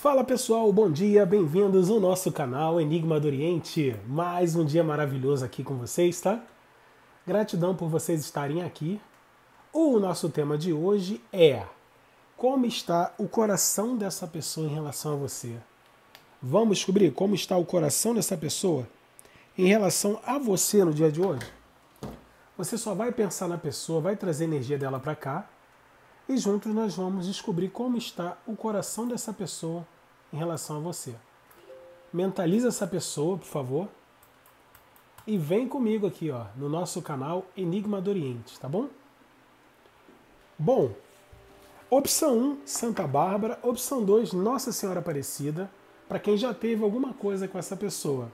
Fala pessoal, bom dia, bem-vindos ao nosso canal Enigma do Oriente. Mais um dia maravilhoso aqui com vocês, tá? Gratidão por vocês estarem aqui. O nosso tema de hoje é: como está o coração dessa pessoa em relação a você? Vamos descobrir como está o coração dessa pessoa em relação a você no dia de hoje? Você só vai pensar na pessoa, vai trazer a energia dela para cá, e juntos nós vamos descobrir como está o coração dessa pessoa em relação a você. Mentaliza essa pessoa, por favor. E vem comigo aqui, ó, no nosso canal Enigma do Oriente, tá bom? Bom, opção 1, Santa Bárbara. Opção 2, Nossa Senhora Aparecida, para quem já teve alguma coisa com essa pessoa.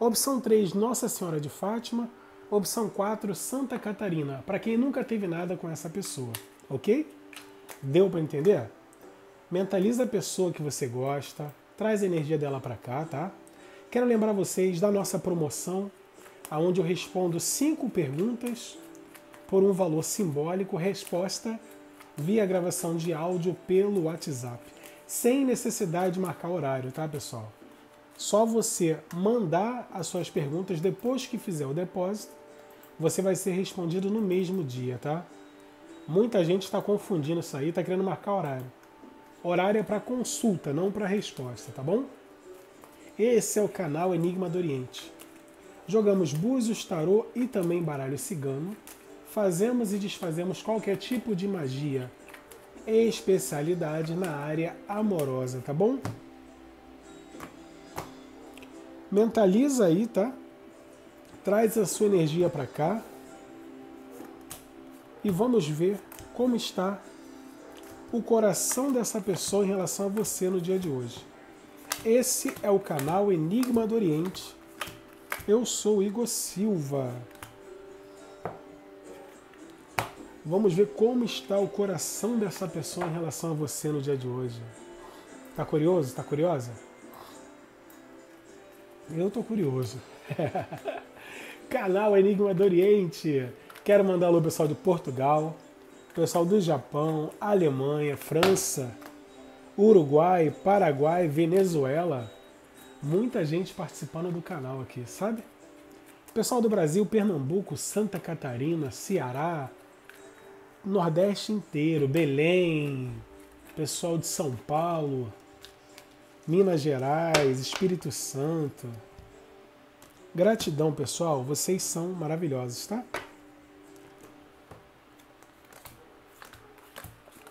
Opção 3, Nossa Senhora de Fátima. Opção 4, Santa Catarina, para quem nunca teve nada com essa pessoa, ok? Deu para entender? Mentaliza a pessoa que você gosta, traz a energia dela para cá, tá? Quero lembrar vocês da nossa promoção, onde eu respondo 5 perguntas por um valor simbólico, resposta via gravação de áudio pelo WhatsApp, sem necessidade de marcar horário, tá, pessoal? Só você mandar as suas perguntas depois que fizer o depósito, você vai ser respondido no mesmo dia, tá? Muita gente está confundindo isso aí, está querendo marcar horário. Horário é para consulta, não para resposta, tá bom? Esse é o canal Enigma do Oriente. Jogamos búzios, tarô e também baralho cigano. Fazemos e desfazemos qualquer tipo de magia. Especialidade na área amorosa, tá bom? Mentaliza aí, tá? Traz a sua energia para cá. E vamos ver como está o coração dessa pessoa em relação a você no dia de hoje. Esse é o canal Enigma do Oriente. Eu sou Igor Silva. Vamos ver como está o coração dessa pessoa em relação a você no dia de hoje. Tá curioso? Tá curiosa? Eu tô curioso. Canal Enigma do Oriente. Quero mandar alô pessoal de Portugal, pessoal do Japão, Alemanha, França, Uruguai, Paraguai, Venezuela. Muita gente participando do canal aqui, sabe? Pessoal do Brasil, Pernambuco, Santa Catarina, Ceará, Nordeste inteiro, Belém, pessoal de São Paulo, Minas Gerais, Espírito Santo. Gratidão, pessoal. Vocês são maravilhosos, tá?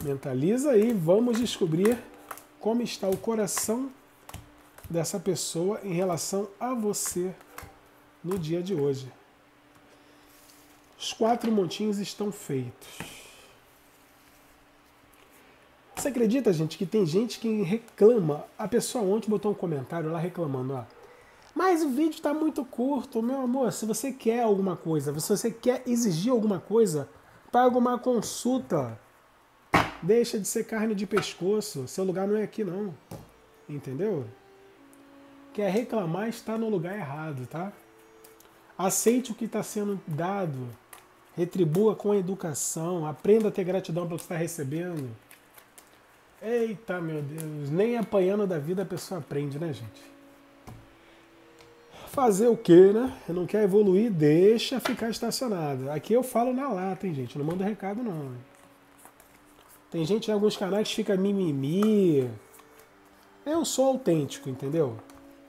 Mentaliza aí, vamos descobrir como está o coração dessa pessoa em relação a você no dia de hoje. Os 4 montinhos estão feitos. Você acredita, gente, que tem gente que reclama? A pessoa ontem botou um comentário lá reclamando, ó. Mas o vídeo está muito curto, meu amor. Se você quer alguma coisa, se você quer exigir alguma coisa, paga uma consulta. Deixa de ser carne de pescoço, seu lugar não é aqui não, entendeu? Quer reclamar, está no lugar errado, tá? Aceite o que está sendo dado, retribua com educação, aprenda a ter gratidão pelo que está recebendo. Eita, meu Deus, nem apanhando da vida a pessoa aprende, né, gente? Fazer o quê, né? Não quer evoluir, deixa ficar estacionado. Aqui eu falo na lata, hein, gente? Não mando recado, não. Tem gente em alguns canais que fica mimimi. Eu sou autêntico, entendeu?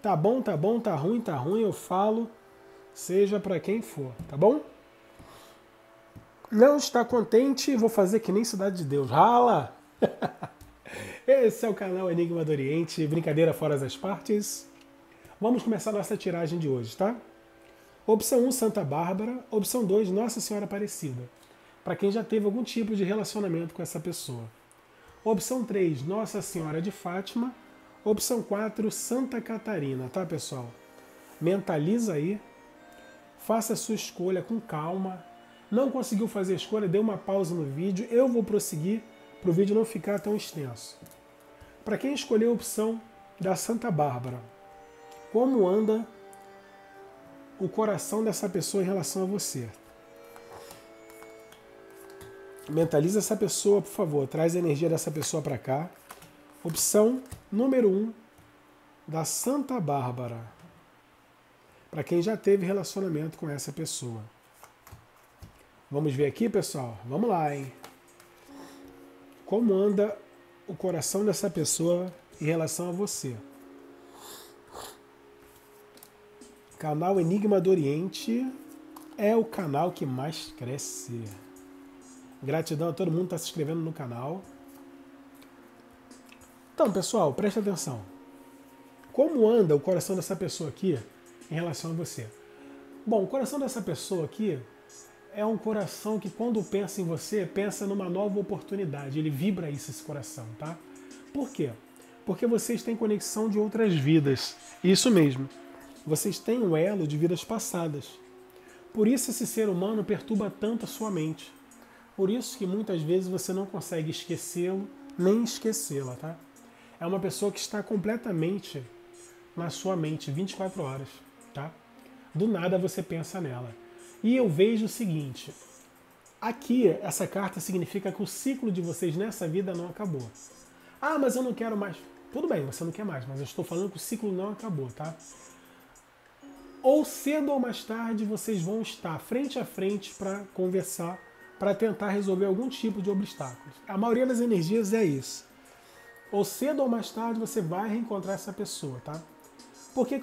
Tá bom, tá bom, tá ruim, eu falo, seja pra quem for, tá bom? Não está contente, vou fazer que nem Cidade de Deus. Rala! Esse é o canal Enigma do Oriente, brincadeira fora das partes. Vamos começar a nossa tiragem de hoje, tá? Opção 1, Santa Bárbara. Opção 2, Nossa Senhora Aparecida, para quem já teve algum tipo de relacionamento com essa pessoa. Opção 3, Nossa Senhora de Fátima. Opção 4, Santa Catarina, tá, pessoal? Mentaliza aí, faça a sua escolha com calma. Não conseguiu fazer a escolha, dê uma pausa no vídeo. Eu vou prosseguir para o vídeo não ficar tão extenso. Para quem escolheu a opção da Santa Bárbara, como anda o coração dessa pessoa em relação a você? Mentaliza essa pessoa, por favor. Traz a energia dessa pessoa para cá. Opção número 1, da Santa Bárbara. Para quem já teve relacionamento com essa pessoa. Vamos ver aqui, pessoal? Vamos lá, hein? Como anda o coração dessa pessoa em relação a você? Canal Enigma do Oriente é o canal que mais cresce. Gratidão a todo mundo que está se inscrevendo no canal. Então, pessoal, presta atenção. Como anda o coração dessa pessoa aqui em relação a você? Bom, o coração dessa pessoa aqui é um coração que, quando pensa em você, pensa numa nova oportunidade. Ele vibra isso, esse coração, tá? Por quê? Porque vocês têm conexão de outras vidas. Isso mesmo. Vocês têm um elo de vidas passadas. Por isso esse ser humano perturba tanto a sua mente. Por isso que muitas vezes você não consegue esquecê-lo, nem esquecê-la, tá? É uma pessoa que está completamente na sua mente, 24 horas, tá? Do nada você pensa nela. E eu vejo o seguinte, aqui essa carta significa que o ciclo de vocês nessa vida não acabou. Ah, mas eu não quero mais. Tudo bem, você não quer mais, mas eu estou falando que o ciclo não acabou, tá? Ou cedo ou mais tarde vocês vão estar frente a frente para conversar, para tentar resolver algum tipo de obstáculos. A maioria das energias é isso. Ou cedo ou mais tarde você vai reencontrar essa pessoa, tá? Por que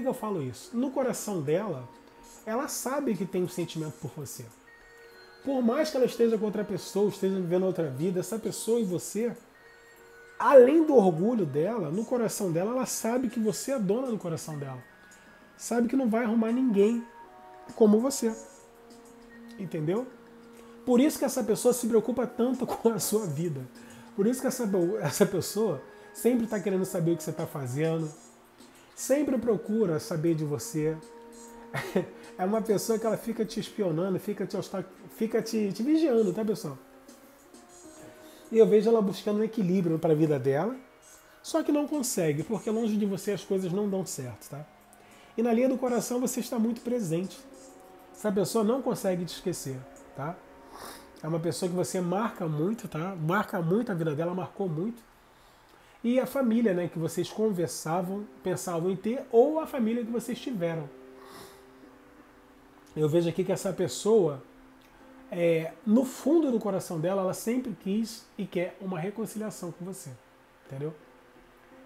eu falo isso? No coração dela, ela sabe que tem um sentimento por você. Por mais que ela esteja com outra pessoa, esteja vivendo outra vida, essa pessoa e você, além do orgulho dela, no coração dela, ela sabe que você é dona do coração dela. Sabe que não vai arrumar ninguém como você. Entendeu? Por isso que essa pessoa se preocupa tanto com a sua vida. Por isso que essa pessoa sempre está querendo saber o que você está fazendo. Sempre procura saber de você. É uma pessoa que ela fica te espionando, fica te vigiando, tá, pessoal? E eu vejo ela buscando um equilíbrio para a vida dela, só que não consegue, porque longe de você as coisas não dão certo, tá? E na linha do coração você está muito presente. Essa pessoa não consegue te esquecer, tá? É uma pessoa que você marca muito, tá? Marca muito a vida dela, marcou muito. E a família, né, que vocês conversavam, pensavam em ter, ou a família que vocês tiveram. Eu vejo aqui que essa pessoa, no fundo do coração dela, ela sempre quis e quer uma reconciliação com você. Entendeu?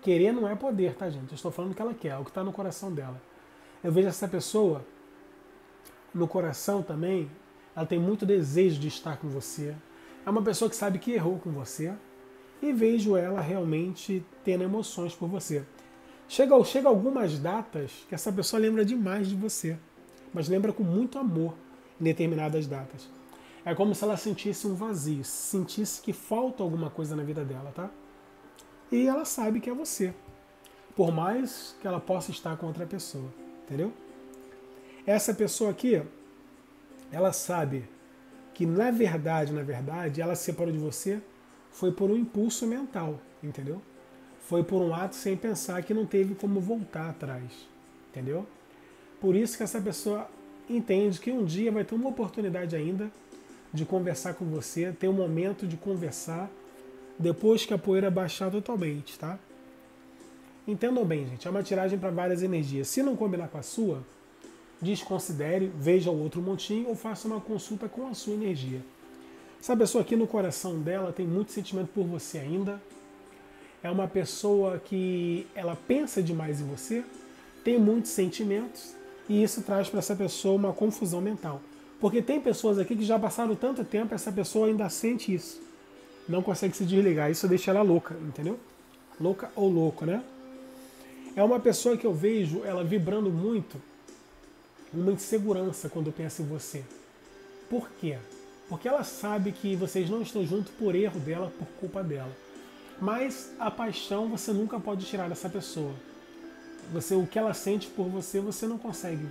Querer não é poder, tá, gente? Eu estou falando o que ela quer, o que está no coração dela. Eu vejo essa pessoa, no coração também, ela tem muito desejo de estar com você. É uma pessoa que sabe que errou com você. E vejo ela realmente tendo emoções por você. Chega algumas datas que essa pessoa lembra demais de você. Mas lembra com muito amor em determinadas datas. É como se ela sentisse um vazio, sentisse que falta alguma coisa na vida dela, tá? E ela sabe que é você, por mais que ela possa estar com outra pessoa, entendeu? Essa pessoa aqui, ela sabe que na verdade, ela se separou de você foi por um impulso mental, entendeu? Foi por um ato sem pensar que não teve como voltar atrás, entendeu? Por isso que essa pessoa entende que um dia vai ter uma oportunidade ainda de conversar com você, ter um momento de conversar depois que a poeira baixar totalmente, tá? Entendam bem, gente, é uma tiragem para várias energias. Se não combinar com a sua, desconsidere, veja o outro montinho ou faça uma consulta com a sua energia. Essa pessoa aqui no coração dela tem muito sentimento por você ainda. É uma pessoa que ela pensa demais em você, tem muitos sentimentos. E isso traz para essa pessoa uma confusão mental. Porque tem pessoas aqui que já passaram tanto tempo, essa pessoa ainda sente isso. Não consegue se desligar. Isso deixa ela louca, entendeu? Louca ou louco, né? É uma pessoa que eu vejo ela vibrando muito uma insegurança quando pensa em você. Por quê? Porque ela sabe que vocês não estão juntos por erro dela, por culpa dela. Mas a paixão você nunca pode tirar dessa pessoa. O que ela sente por você, você não consegue,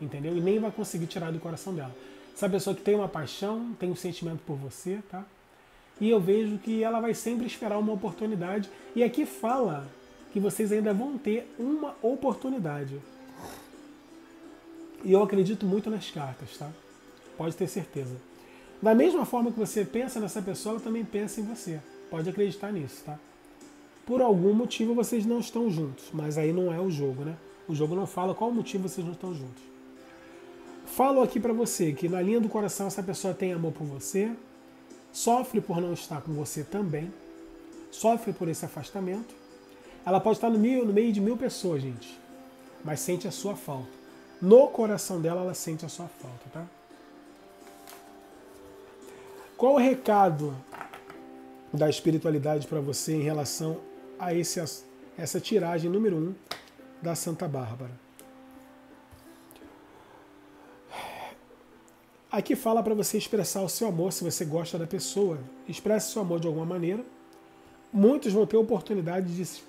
entendeu? E nem vai conseguir tirar do coração dela. Essa pessoa que tem uma paixão, tem um sentimento por você, tá? E eu vejo que ela vai sempre esperar uma oportunidade. E aqui fala que vocês ainda vão ter uma oportunidade. E eu acredito muito nas cartas, tá? Pode ter certeza. Da mesma forma que você pensa nessa pessoa, ela também pensa em você. Pode acreditar nisso, tá? por algum motivo vocês não estão juntos. Mas aí não é o jogo, né? O jogo não fala qual motivo vocês não estão juntos. Falo aqui pra você que na linha do coração essa pessoa tem amor por você, sofre por não estar com você também, sofre por esse afastamento. Ela pode estar no meio de 1000 pessoas, gente, mas sente a sua falta. No coração dela, ela sente a sua falta, tá? Qual o recado da espiritualidade para você em relação a essa tiragem número 1 da Santa Bárbara? Aqui fala para você expressar o seu amor, se você gosta da pessoa. Expresse seu amor de alguma maneira. Muitos vão ter oportunidade de se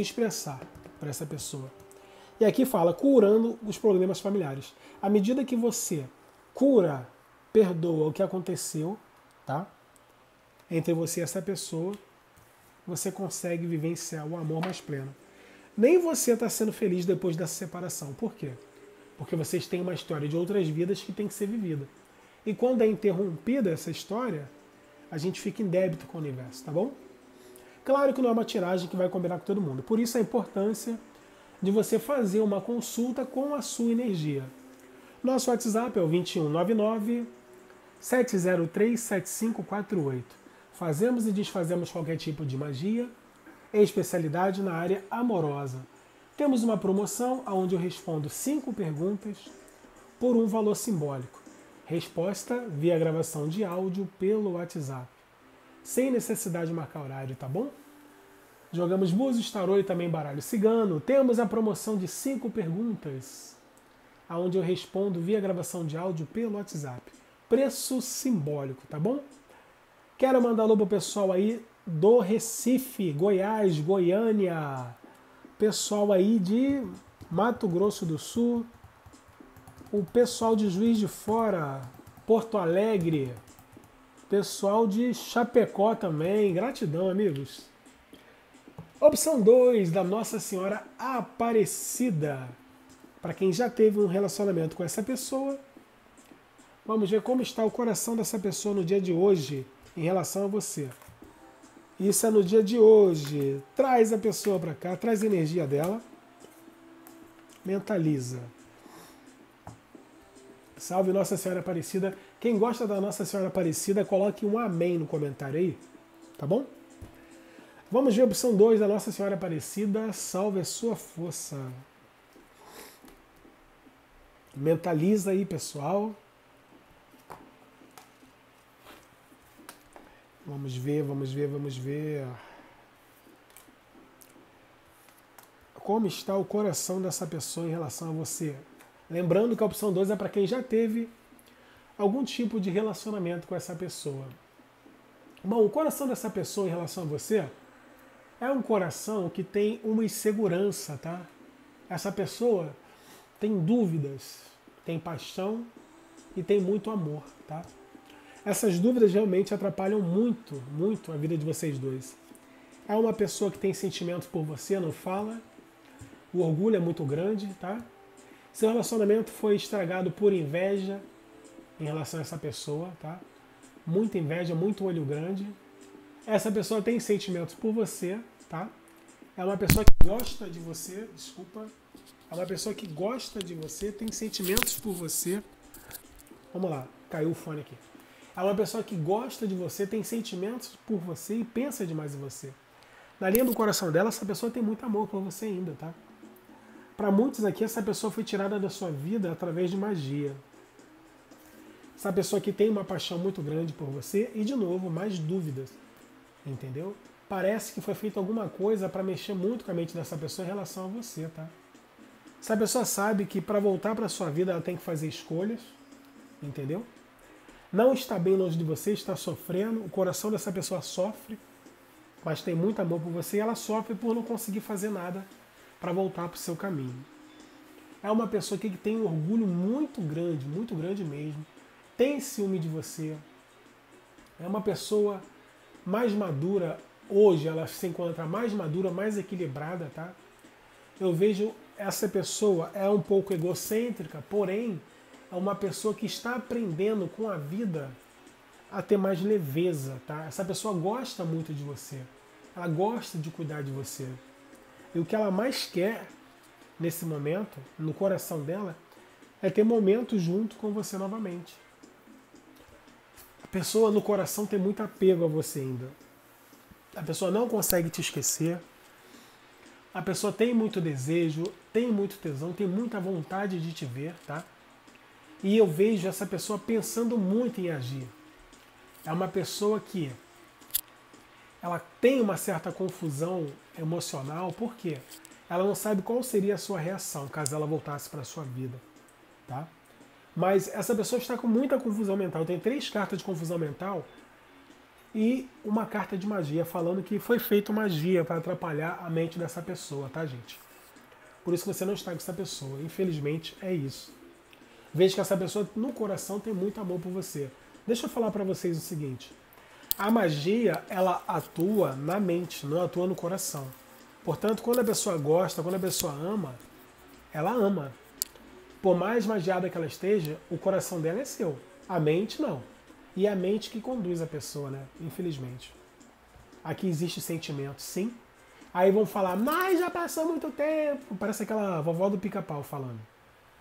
expressar para essa pessoa. E aqui fala, curando os problemas familiares. À medida que você cura, perdoa o que aconteceu, tá? Entre você e essa pessoa, você consegue vivenciar o amor mais pleno. Nem você está sendo feliz depois dessa separação. Por quê? Porque vocês têm uma história de outras vidas que tem que ser vivida. E quando é interrompida essa história, a gente fica em débito com o universo, tá bom? Claro que não é uma tiragem que vai combinar com todo mundo. Por isso a importância de você fazer uma consulta com a sua energia. Nosso WhatsApp é o 2199-703-7548. Fazemos e desfazemos qualquer tipo de magia, em especialidade na área amorosa. Temos uma promoção onde eu respondo 5 perguntas por um valor simbólico. Resposta via gravação de áudio pelo WhatsApp. Sem necessidade de marcar horário, tá bom? Jogamos búzios, tarô e também baralho cigano. Temos a promoção de 5 perguntas, onde eu respondo via gravação de áudio pelo WhatsApp. Preço simbólico, tá bom? Quero mandar alô pro pessoal aí do Recife, Goiás, Goiânia. Pessoal aí de Mato Grosso do Sul. O pessoal de Juiz de Fora, Porto Alegre. Pessoal de Chapecó também. Gratidão, amigos. Opção 2 da Nossa Senhora Aparecida. Para quem já teve um relacionamento com essa pessoa, vamos ver como está o coração dessa pessoa no dia de hoje em relação a você. Isso é no dia de hoje. Traz a pessoa para cá, traz a energia dela. Mentaliza. Salve Nossa Senhora Aparecida. Quem gosta da Nossa Senhora Aparecida, coloque um amém no comentário aí, tá bom? Vamos ver a opção 2 da Nossa Senhora Aparecida. Salve a sua força. Mentaliza aí, pessoal. Vamos ver, vamos ver, vamos ver. Como está o coração dessa pessoa em relação a você? Lembrando que a opção 2 é para quem já teve algum tipo de relacionamento com essa pessoa. Bom, o coração dessa pessoa em relação a você é um coração que tem uma insegurança, tá? Essa pessoa tem dúvidas, tem paixão e tem muito amor, tá? Essas dúvidas realmente atrapalham muito, muito a vida de vocês dois. É uma pessoa que tem sentimentos por você, não fala. O orgulho é muito grande, tá? Seu relacionamento foi estragado por inveja em relação a essa pessoa, tá? Muita inveja, muito olho grande. Essa pessoa tem sentimentos por você, tá? É uma pessoa que gosta de você, desculpa. É uma pessoa que gosta de você, tem sentimentos por você. Vamos lá, caiu o fone aqui. É uma pessoa que gosta de você, tem sentimentos por você e pensa demais em você. Na linha do coração dela, essa pessoa tem muito amor por você ainda, tá? Para muitos aqui, essa pessoa foi tirada da sua vida através de magia. Essa pessoa que tem uma paixão muito grande por você e, de novo, mais dúvidas, entendeu? Parece que foi feita alguma coisa para mexer muito com a mente dessa pessoa em relação a você, tá? Essa pessoa sabe que para voltar para sua vida ela tem que fazer escolhas, entendeu? Não está bem longe de você, está sofrendo, o coração dessa pessoa sofre, mas tem muito amor por você e ela sofre por não conseguir fazer nada para voltar para o seu caminho. É uma pessoa que tem um orgulho muito grande mesmo. Tem ciúme de você. É uma pessoa mais madura. Hoje ela se encontra mais madura, mais equilibrada, tá? Eu vejo essa pessoa é um pouco egocêntrica, porém é uma pessoa que está aprendendo com a vida a ter mais leveza, tá? Essa pessoa gosta muito de você. Ela gosta de cuidar de você. E o que ela mais quer nesse momento, no coração dela, é ter momento junto com você novamente. A pessoa no coração tem muito apego a você ainda. A pessoa não consegue te esquecer. A pessoa tem muito desejo, tem muito tesão, tem muita vontade de te ver, tá? E eu vejo essa pessoa pensando muito em agir. É uma pessoa que ela tem uma certa confusão emocional, porque ela não sabe qual seria a sua reação caso ela voltasse para a sua vida, tá? Mas essa pessoa está com muita confusão mental. Tem 3 cartas de confusão mental e uma carta de magia, falando que foi feita magia para atrapalhar a mente dessa pessoa, tá, gente? Por isso que você não está com essa pessoa. Infelizmente, é isso. Veja que essa pessoa, no coração, tem muito amor por você. Deixa eu falar para vocês o seguinte. A magia, ela atua na mente, não atua no coração. Portanto, quando a pessoa gosta, quando a pessoa ama, ela ama. Por mais magiada que ela esteja, o coração dela é seu. A mente, não. E é a mente que conduz a pessoa, né? Infelizmente. Aqui existe sentimento, sim. Aí vão falar, mas já passou muito tempo. Parece aquela vovó do pica-pau falando.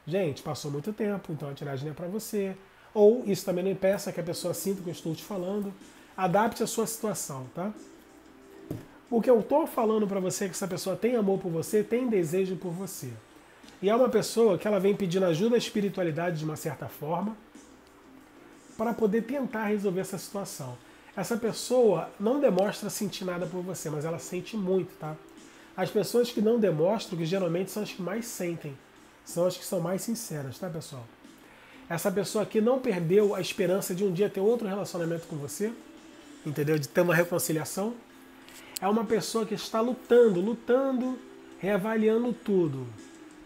Gente, passou muito tempo, então a tiragem é para você. Ou isso também não impeça que a pessoa sinta o que eu estou te falando. Adapte a sua situação, tá? O que eu estou falando para você é que essa pessoa tem amor por você, tem desejo por você. E é uma pessoa que ela vem pedindo ajuda à espiritualidade de uma certa forma, para poder tentar resolver essa situação. Essa pessoa não demonstra sentir nada por você, mas ela sente muito, tá? As pessoas que não demonstram, que geralmente são as que mais sentem, são as que são mais sinceras, tá, pessoal? Essa pessoa aqui não perdeu a esperança de um dia ter outro relacionamento com você, entendeu? De ter uma reconciliação. É uma pessoa que está lutando, lutando, reavaliando tudo,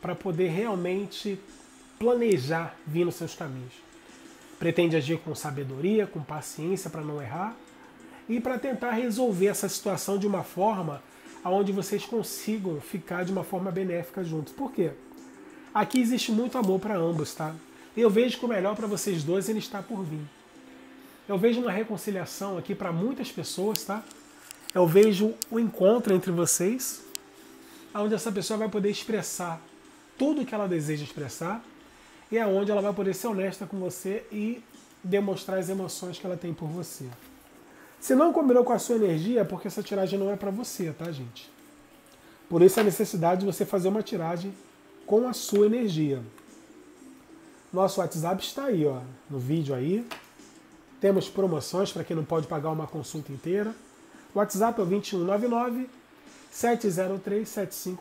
para poder realmente planejar vir nos seus caminhos. Pretende agir com sabedoria, com paciência para não errar e para tentar resolver essa situação de uma forma onde vocês consigam ficar de uma forma benéfica juntos. Por quê? Aqui existe muito amor para ambos, tá? Eu vejo que o melhor para vocês dois ele está por vir. Eu vejo uma reconciliação aqui para muitas pessoas, tá? Eu vejo o encontro entre vocês, onde essa pessoa vai poder expressar tudo o que ela deseja expressar. E é onde ela vai poder ser honesta com você e demonstrar as emoções que ela tem por você. Se não combinou com a sua energia, é porque essa tiragem não é para você, tá, gente? Por isso a necessidade de você fazer uma tiragem com a sua energia. Nosso WhatsApp está aí, ó, no vídeo aí. Temos promoções para quem não pode pagar uma consulta inteira. O WhatsApp é o 2199-703-7548.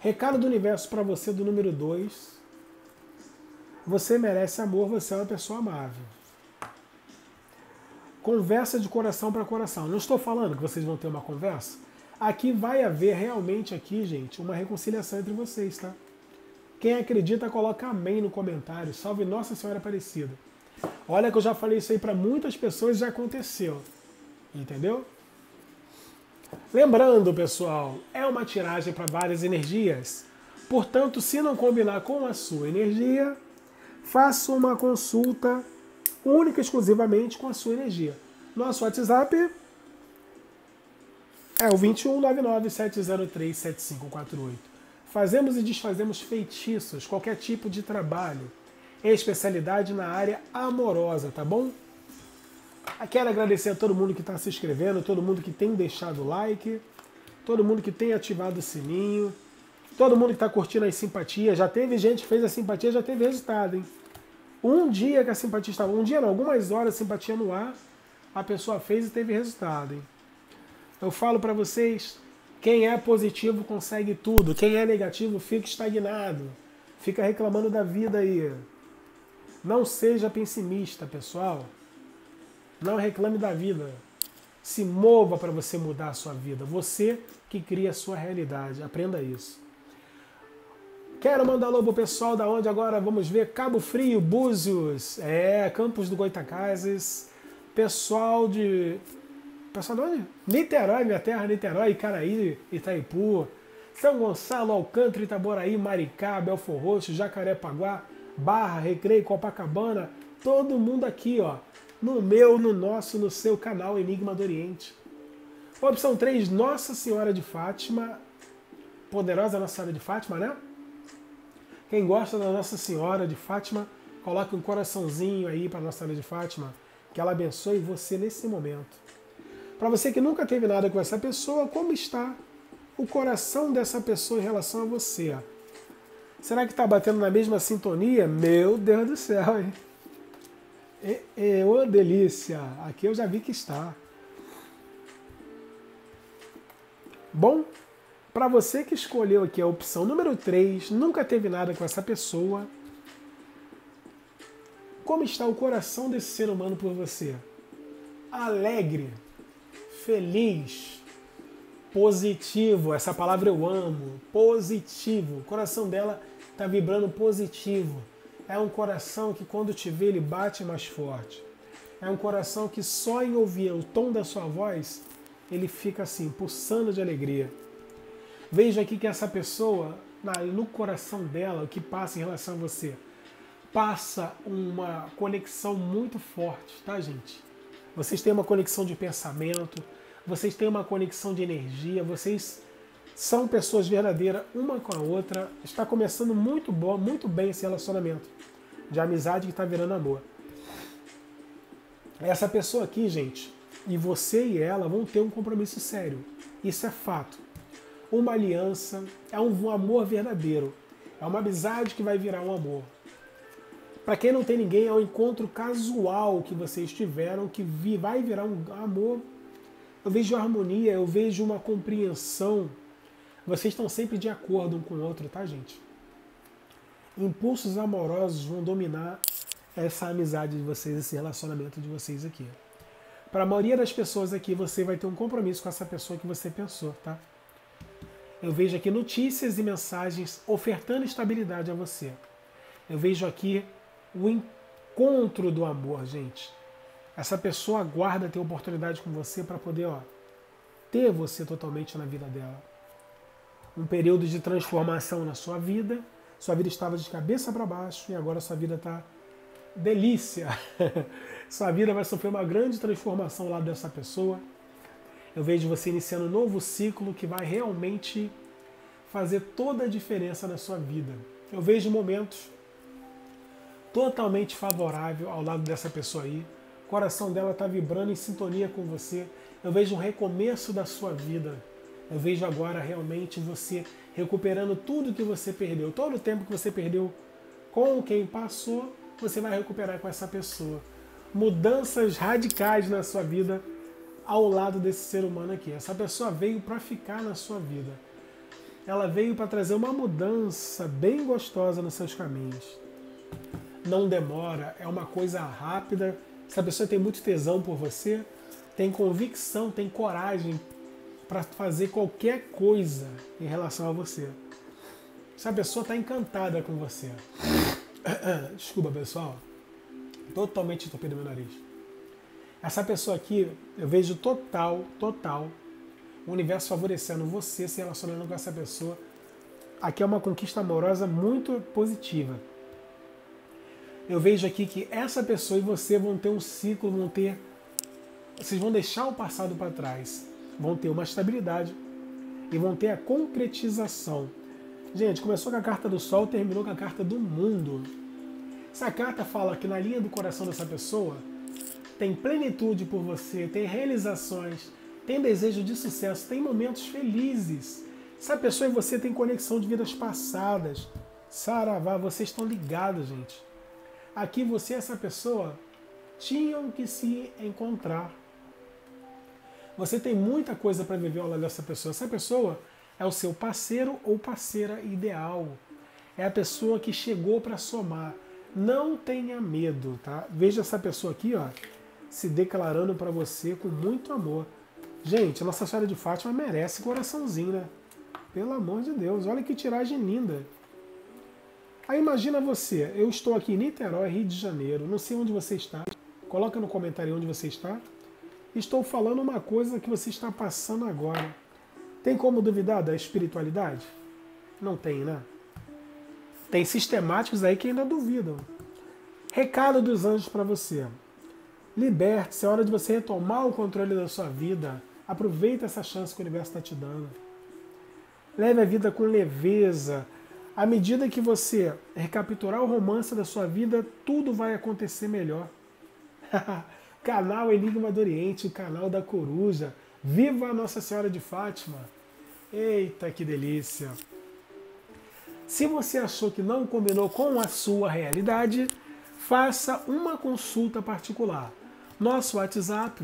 Recado do universo para você do número 2. Você merece amor, você é uma pessoa amável. Conversa de coração para coração. Não estou falando que vocês vão ter uma conversa. Aqui vai haver realmente aqui, gente, uma reconciliação entre vocês, tá? Quem acredita, coloca amém no comentário. Salve Nossa Senhora Aparecida. Olha que eu já falei isso aí para muitas pessoas, já aconteceu. Entendeu? Lembrando, pessoal, é uma tiragem para várias energias. Portanto, se não combinar com a sua energia, faça uma consulta única e exclusivamente com a sua energia. Nosso WhatsApp é o 2199-703-7548. Fazemos e desfazemos feitiços, qualquer tipo de trabalho, em especialidade na área amorosa, tá bom? Quero agradecer a todo mundo que está se inscrevendo, todo mundo que tem deixado o like, todo mundo que tem ativado o sininho. Todo mundo que está curtindo as simpatias, já teve gente que fez a simpatia, já teve resultado, hein? Um dia que a simpatia estava... Um dia não, algumas horas a simpatia no ar, a pessoa fez e teve resultado, hein? Eu falo para vocês, quem é positivo consegue tudo, quem é negativo fica estagnado, fica reclamando da vida aí. Não seja pessimista, pessoal. Não reclame da vida. Se mova para você mudar a sua vida. Você que cria a sua realidade, aprenda isso. Quero mandar alô pro pessoal da onde agora vamos ver Cabo Frio, Búzios, Campos do Goitacazes, pessoal de onde? Niterói, minha terra, Niterói, Icaraí, Itaipu, São Gonçalo, Alcântara, Itaboraí, Maricá, Belfor Roxo, Jacarepaguá, Barra, Recreio, Copacabana, todo mundo aqui, ó, no meu, no nosso, no seu canal Enigma do Oriente. Opção 3, Nossa Senhora de Fátima. Poderosa Nossa Senhora de Fátima, né? Quem gosta da Nossa Senhora de Fátima, coloque um coraçãozinho aí para Nossa Senhora de Fátima, que ela abençoe você nesse momento. Para você que nunca teve nada com essa pessoa, como está o coração dessa pessoa em relação a você? Será que está batendo na mesma sintonia? Meu Deus do céu, hein? Ô delícia! Aqui eu já vi que está. Bom, para você que escolheu aqui a opção número 3, nunca teve nada com essa pessoa, como está o coração desse ser humano por você? Alegre, feliz, positivo. Essa palavra eu amo. Positivo. O coração dela está vibrando positivo. É um coração que quando te vê, ele bate mais forte. É um coração que só em ouvir o tom da sua voz, ele fica assim, pulsando de alegria. Veja aqui que essa pessoa, no coração dela, o que passa em relação a você, passa uma conexão muito forte, tá, gente? Vocês têm uma conexão de pensamento, vocês têm uma conexão de energia, vocês são pessoas verdadeiras uma com a outra. Está começando muito bom, muito bem esse relacionamento de amizade que está virando amor. Essa pessoa aqui, gente, e você e ela vão ter um compromisso sério. Isso é fato. Uma aliança é um amor verdadeiro. É uma amizade que vai virar um amor. Para quem não tem ninguém, é um encontro casual que vocês tiveram, que vai virar um amor. Eu vejo harmonia, eu vejo uma compreensão. Vocês estão sempre de acordo um com o outro, tá, gente? Impulsos amorosos vão dominar essa amizade de vocês, esse relacionamento de vocês aqui. Para a maioria das pessoas aqui, você vai ter um compromisso com essa pessoa que você pensou, tá? Eu vejo aqui notícias e mensagens ofertando estabilidade a você. Eu vejo aqui o encontro do amor, gente. Essa pessoa aguarda ter oportunidade com você para poder, ó, ter você totalmente na vida dela. Um período de transformação na sua vida. Sua vida estava de cabeça para baixo e agora sua vida está delícia. Sua vida vai sofrer uma grande transformação ao lado dessa pessoa. Eu vejo você iniciando um novo ciclo que vai realmente fazer toda a diferença na sua vida. Eu vejo momentos totalmente favoráveis ao lado dessa pessoa aí. O coração dela está vibrando em sintonia com você. Eu vejo um recomeço da sua vida. Eu vejo agora realmente você recuperando tudo que você perdeu. Todo o tempo que você perdeu com quem passou, você vai recuperar com essa pessoa. Mudanças radicais na sua vida ao lado desse ser humano aqui. Essa pessoa veio para ficar na sua vida. Ela veio para trazer uma mudança bem gostosa nos seus caminhos. Não demora, é uma coisa rápida. Essa pessoa tem muito tesão por você, tem convicção, tem coragem para fazer qualquer coisa em relação a você. Essa pessoa está encantada com você. Desculpa, pessoal. Totalmente entupido meu nariz. Essa pessoa aqui, eu vejo total, o universo favorecendo você, se relacionando com essa pessoa. Aqui é uma conquista amorosa muito positiva. Eu vejo aqui que essa pessoa e você vão ter um ciclo, vocês vão deixar o passado para trás, vão ter uma estabilidade e vão ter a concretização. Gente, começou com a carta do Sol, terminou com a carta do Mundo. Essa carta fala que na linha do coração dessa pessoa tem plenitude por você, tem realizações, tem desejo de sucesso, tem momentos felizes. Essa pessoa e você tem conexão de vidas passadas. Saravá, vocês estão ligados, gente. Aqui você e essa pessoa tinham que se encontrar. Você tem muita coisa para viver ao lado dessa pessoa. Essa pessoa é o seu parceiro ou parceira ideal. É a pessoa que chegou para somar. Não tenha medo, tá? Veja essa pessoa aqui, ó, se declarando para você com muito amor. Gente, a Nossa Senhora de Fátima merece coraçãozinho, né? Pelo amor de Deus, olha que tiragem linda. Aí imagina você, eu estou aqui em Niterói, Rio de Janeiro, não sei onde você está, coloca no comentário onde você está. Estou falando uma coisa que você está passando agora. Tem como duvidar da espiritualidade? Não tem, né? Tem sistemáticos aí que ainda duvidam. Recado dos anjos para você. Liberte-se, é hora de você retomar o controle da sua vida. Aproveita essa chance que o universo está te dando. Leve a vida com leveza. À medida que você recapturar o romance da sua vida, tudo vai acontecer melhor. Canal Enigma do Oriente, o canal da coruja. Viva a Nossa Senhora de Fátima! Eita, que delícia! Se você achou que não combinou com a sua realidade, faça uma consulta particular. Nosso WhatsApp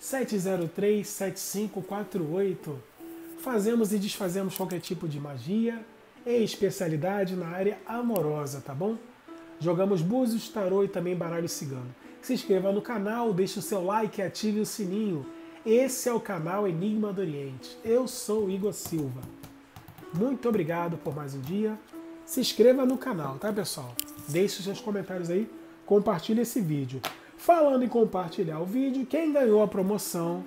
2199-703-7548. Fazemos e desfazemos qualquer tipo de magia e especialidade na área amorosa, tá bom? Jogamos búzios, tarô e também baralho cigano. Se inscreva no canal, deixe o seu like e ative o sininho. Esse é o canal Enigma do Oriente. Eu sou o Igor Silva. Muito obrigado por mais um dia. Se inscreva no canal, tá, pessoal? Deixe os seus comentários aí, compartilhe esse vídeo. Falando em compartilhar o vídeo, quem ganhou a promoção,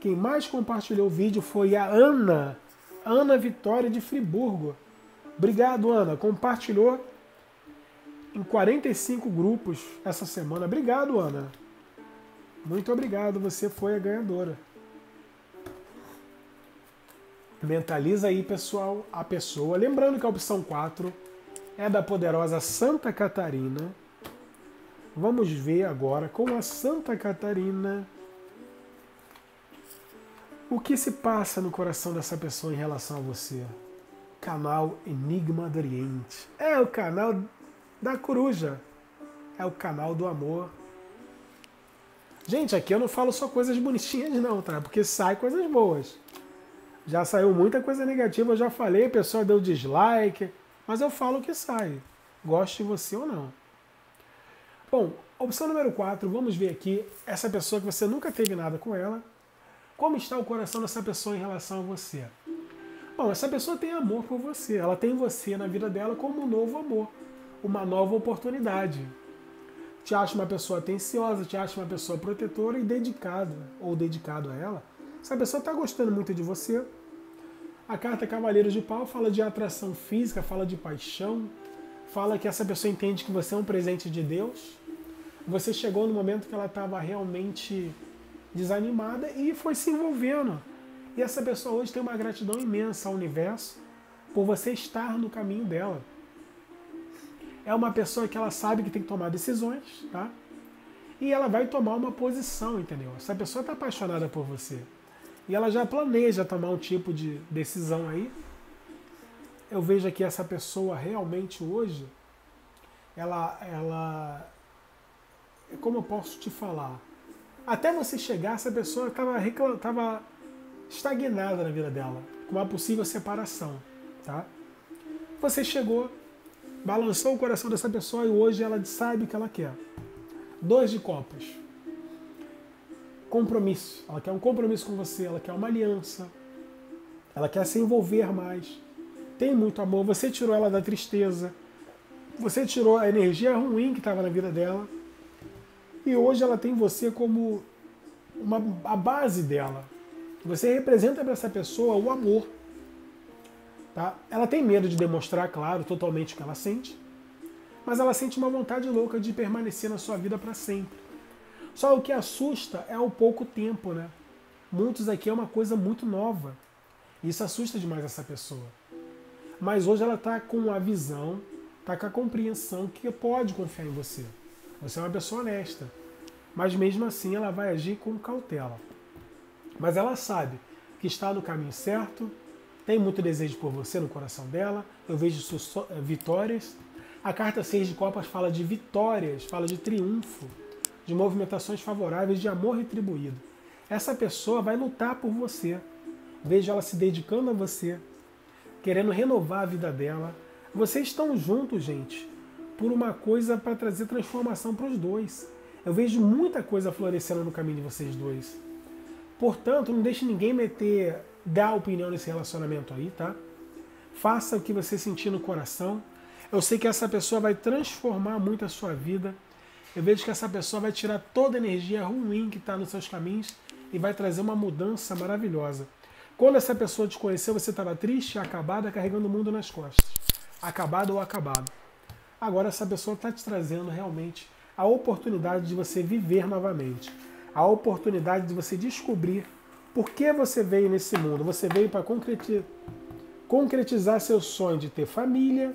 quem mais compartilhou o vídeo foi a Ana Vitória de Friburgo. Obrigado, Ana. Compartilhou em 45 grupos essa semana. Obrigado, Ana. Muito obrigado, você foi a ganhadora. Mentaliza aí, pessoal, a pessoa. Lembrando que a opção 4 é da poderosa Santa Catarina. Vamos ver agora com a Santa Catarina o que se passa no coração dessa pessoa em relação a você. Canal Enigma do Oriente. É o canal da coruja. É o canal do amor. Gente, aqui eu não falo só coisas bonitinhas não, tá? Porque sai coisas boas. Já saiu muita coisa negativa, eu já falei, a pessoa deu dislike, mas eu falo o que sai, goste você ou não. Bom, opção número 4, vamos ver aqui essa pessoa que você nunca teve nada com ela, como está o coração dessa pessoa em relação a você. Bom, essa pessoa tem amor por você, ela tem você na vida dela como um novo amor, uma nova oportunidade. Te acha uma pessoa atenciosa, te acha uma pessoa protetora e dedicada, ou dedicado a ela. Essa pessoa está gostando muito de você. A carta Cavaleiros de Pau fala de atração física, fala de paixão, fala que essa pessoa entende que você é um presente de Deus. Você chegou no momento que ela estava realmente desanimada e foi se envolvendo. E essa pessoa hoje tem uma gratidão imensa ao universo por você estar no caminho dela. É uma pessoa que ela sabe que tem que tomar decisões, tá? E ela vai tomar uma posição, entendeu? Essa pessoa está apaixonada por você. E ela já planeja tomar um tipo de decisão aí. Eu vejo aqui essa pessoa realmente hoje, como eu posso te falar? Até você chegar, essa pessoa estava estagnada na vida dela, com uma possível separação, tá? Você chegou, balançou o coração dessa pessoa e hoje ela sabe o que ela quer. 2 de copas. Compromisso. Ela quer um compromisso com você, ela quer uma aliança, ela quer se envolver mais. Tem muito amor, você tirou ela da tristeza, você tirou a energia ruim que estava na vida dela, e hoje ela tem você como a base dela. Você representa para essa pessoa o amor. Tá? Ela tem medo de demonstrar, claro, totalmente o que ela sente, mas ela sente uma vontade louca de permanecer na sua vida para sempre. Só o que assusta é o pouco tempo, né? Muitos aqui é uma coisa muito nova. Isso assusta demais essa pessoa. Mas hoje ela está com a visão, está com a compreensão que pode confiar em você. Você é uma pessoa honesta. Mas mesmo assim ela vai agir com cautela. Mas ela sabe que está no caminho certo, tem muito desejo por você no coração dela, eu vejo suas vitórias. A carta 6 de copas fala de vitórias, fala de triunfo, de movimentações favoráveis, de amor retribuído. Essa pessoa vai lutar por você. Vejo ela se dedicando a você, querendo renovar a vida dela. Vocês estão juntos, gente, por uma coisa para trazer transformação para os dois. Eu vejo muita coisa florescendo no caminho de vocês dois. Portanto, não deixe ninguém dar opinião nesse relacionamento aí, tá? Faça o que você sentir no coração. Eu sei que essa pessoa vai transformar muito a sua vida. Eu vejo que essa pessoa vai tirar toda a energia ruim que está nos seus caminhos e vai trazer uma mudança maravilhosa. Quando essa pessoa te conheceu, você estava triste, acabada, carregando o mundo nas costas. Acabado ou acabado. Agora essa pessoa está te trazendo realmente a oportunidade de você viver novamente. a oportunidade de você descobrir por que você veio nesse mundo. Você veio para concretizar seu sonho de ter família,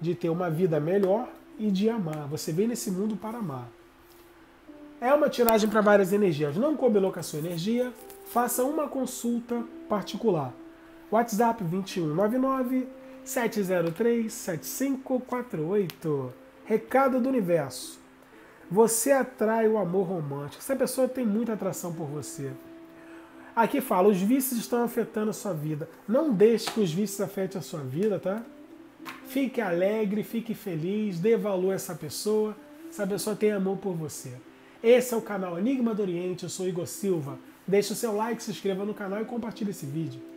de ter uma vida melhor e de amar. Você veio nesse mundo para amar. É uma tiragem para várias energias. Não coube alocar sua energia. Faça uma consulta particular. WhatsApp 2199-703-7548. Recado do universo. Você atrai o amor romântico. Essa pessoa tem muita atração por você. Aqui fala, os vícios estão afetando a sua vida. Não deixe que os vícios afetem a sua vida, tá? Fique alegre, fique feliz, dê valor a essa pessoa. Essa pessoa tem amor por você. Esse é o canal Enigma do Oriente, eu sou Igor Silva. Deixe o seu like, se inscreva no canal e compartilhe esse vídeo.